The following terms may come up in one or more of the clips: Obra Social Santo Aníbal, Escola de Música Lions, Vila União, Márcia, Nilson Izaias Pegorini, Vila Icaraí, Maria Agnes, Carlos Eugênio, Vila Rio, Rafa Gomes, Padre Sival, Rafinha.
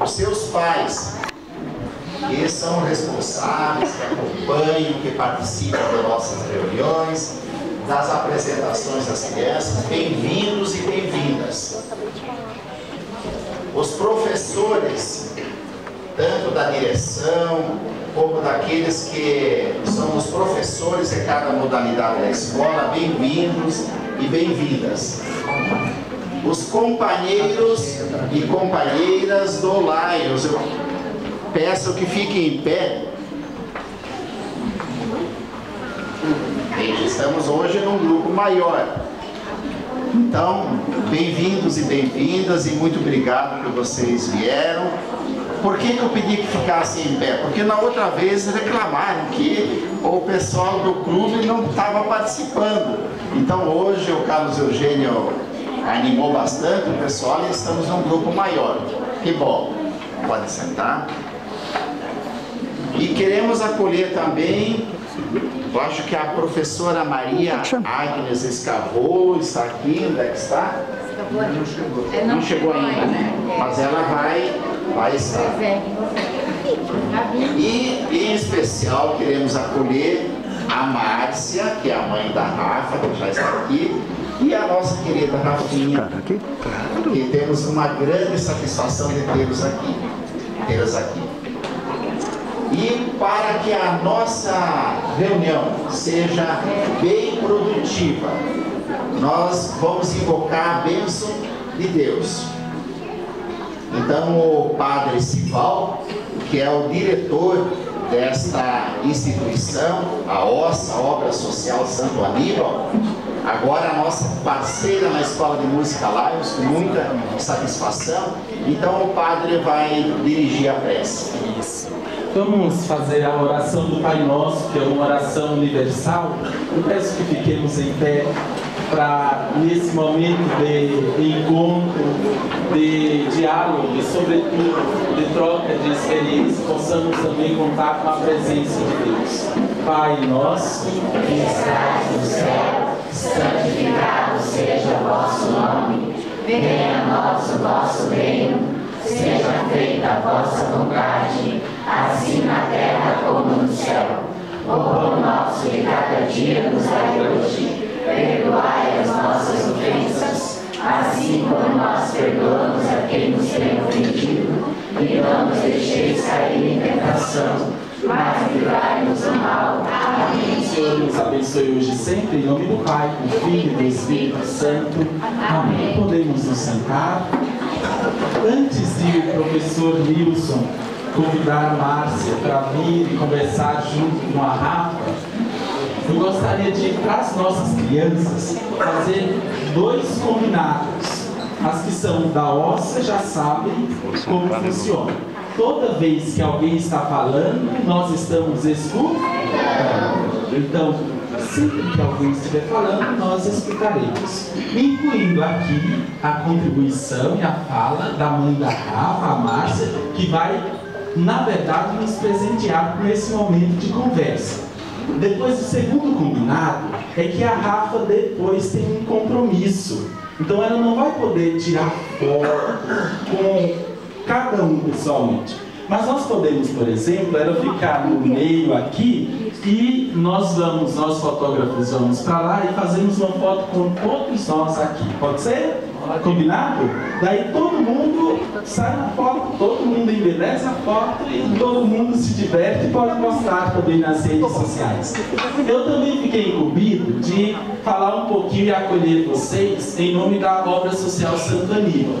os seus pais, que são responsáveis, que acompanham, que participam das nossas reuniões, das apresentações das crianças, bem-vindos e bem-vindas. Os professores, tanto da direção, como daqueles que são os professores de cada modalidade da escola, bem-vindos e bem-vindas. Os companheiros e companheiras do Lions, eu peço que fiquem em pé. Estamos hoje num grupo maior. Então, bem-vindos e bem-vindas e muito obrigado que vocês vieram. Por que eu pedi que ficassem em pé? Porque na outra vez reclamaram que o pessoal do clube não estava participando. Então hoje o Carlos Eugênio animou bastante o pessoal e estamos num grupo maior. Que bom. Pode sentar. E queremos acolher também, eu acho que a professora Maria Agnes escavou, está aqui, onde é que está? Não chegou ainda, né? Mas ela vai estar. E em especial queremos acolher a Márcia, que é a mãe da Rafa, que já está aqui, e a nossa querida Rafinha, que temos uma grande satisfação de tê-los aqui. E para que a nossa reunião seja bem produtiva, nós vamos invocar a bênção de Deus. Então o Padre Sival, que é o diretor desta instituição, a OSSA, Obra Social Santo Aníbal, agora a nossa parceira na Escola de Música Lions, com muita satisfação, então o Padre vai dirigir a prece. Vamos fazer a oração do Pai Nosso, que é uma oração universal. Eu peço que fiquemos em pé para, nesse momento de encontro, de diálogo e, sobretudo, de troca de experiência, possamos também contar com a presença de Deus. Pai Nosso, que estás no céu, santificado seja o vosso nome. Venha a nós o vosso reino. Seja feita a vossa vontade, assim na terra como no céu. O pão nosso de cada dia nos dai hoje. Perdoai as nossas ofensas, assim como nós perdoamos a quem nos tem ofendido. E não nos deixeis cair em tentação, mas livrai-nos do mal. Amém. Senhor, nos abençoe hoje e sempre, em nome do Pai, do Filho e do Espírito Santo. Amém. Podemos nos sentar. Antes de o professor Nilson convidar Márcia para vir e conversar junto com a Rafa, eu gostaria de, para as nossas crianças, fazer dois combinados. As que são da OSSA já sabem como funciona. Toda vez que alguém está falando, nós estamos escutando. Então, sempre que alguém estiver falando, nós explicaremos, incluindo aqui a contribuição e a fala da mãe da Rafa, a Márcia, que vai, na verdade, nos presentear com esse momento de conversa. Depois, o segundo combinado é que a Rafa depois tem um compromisso, então ela não vai poder tirar foto com cada um pessoalmente. Mas nós podemos, por exemplo, ela ficar no meio aqui e nós fotógrafos vamos para lá e fazemos uma foto com todos nós aqui. Pode ser? Combinado? Daí todo mundo sai na foto, todo mundo embeleza a foto e todo mundo se diverte e pode mostrar também nas redes sociais. Eu também fiquei incumbido de falar um pouquinho e acolher vocês em nome da Obra Social Santo Aníbal.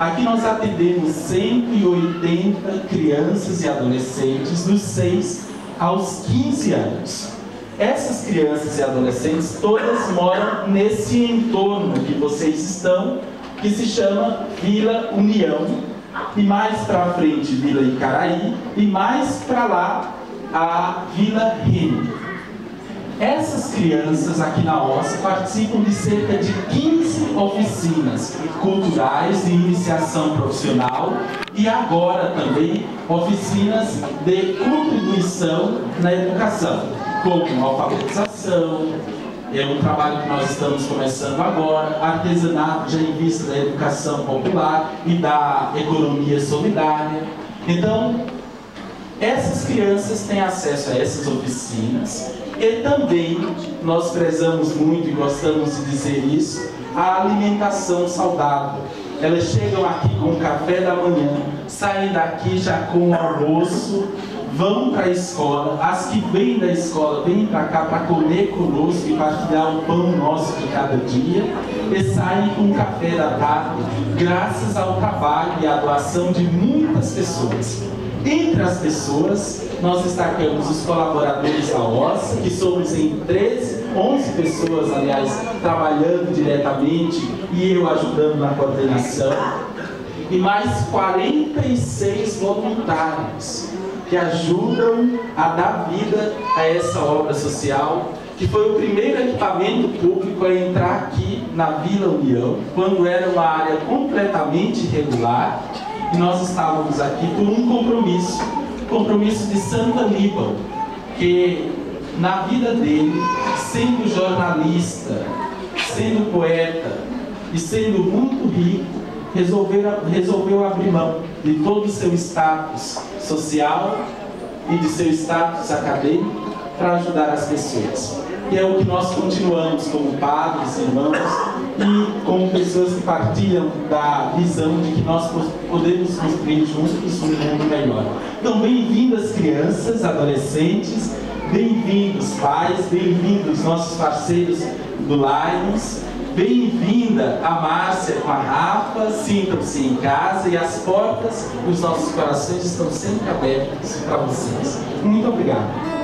Aqui nós atendemos 180 crianças e adolescentes dos 6 aos 15 anos. Essas crianças e adolescentes todas moram nesse entorno que vocês estão, que se chama Vila União, e mais para frente Vila Icaraí, e mais para lá a Vila Rio. Essas crianças aqui na OSSA participam de cerca de 15 oficinas culturais de iniciação profissional e agora também oficinas de contribuição na educação, como alfabetização, É um trabalho que nós estamos começando agora, artesanato já em vista da educação popular e da economia solidária. Então, essas crianças têm acesso a essas oficinas e também nós prezamos muito e gostamos de dizer isso, a alimentação saudável. Elas chegam aqui com o café da manhã, saem daqui já com o almoço, vão para a escola, as que vêm da escola vêm para cá para comer conosco e partilhar o pão nosso de cada dia e saem com o café da tarde, graças ao trabalho e à doação de muitas pessoas. Entre as pessoas, nós destacamos os colaboradores da OSA, que somos em 11 pessoas, aliás, trabalhando diretamente e eu ajudando na coordenação, e mais 46 voluntários que ajudam a dar vida a essa obra social, que foi o primeiro equipamento público a entrar aqui na Vila União, quando era uma área completamente irregular, e nós estávamos aqui por um compromisso de Santo Aníbal, que na vida dele, sendo jornalista, sendo poeta e sendo muito rico, resolveu abrir mão de todo o seu status social e de seu status acadêmico para ajudar as pessoas. E é o que nós continuamos como padres, irmãos e como pessoas que partilham da visão de que nós podemos construir juntos um mundo melhor. Então, bem-vindas crianças, adolescentes, bem-vindos pais, bem-vindos nossos parceiros do Lions. Bem-vinda a Márcia com a Rafa, sintam-se em casa e as portas dos nossos corações estão sempre abertas para vocês. Muito obrigado.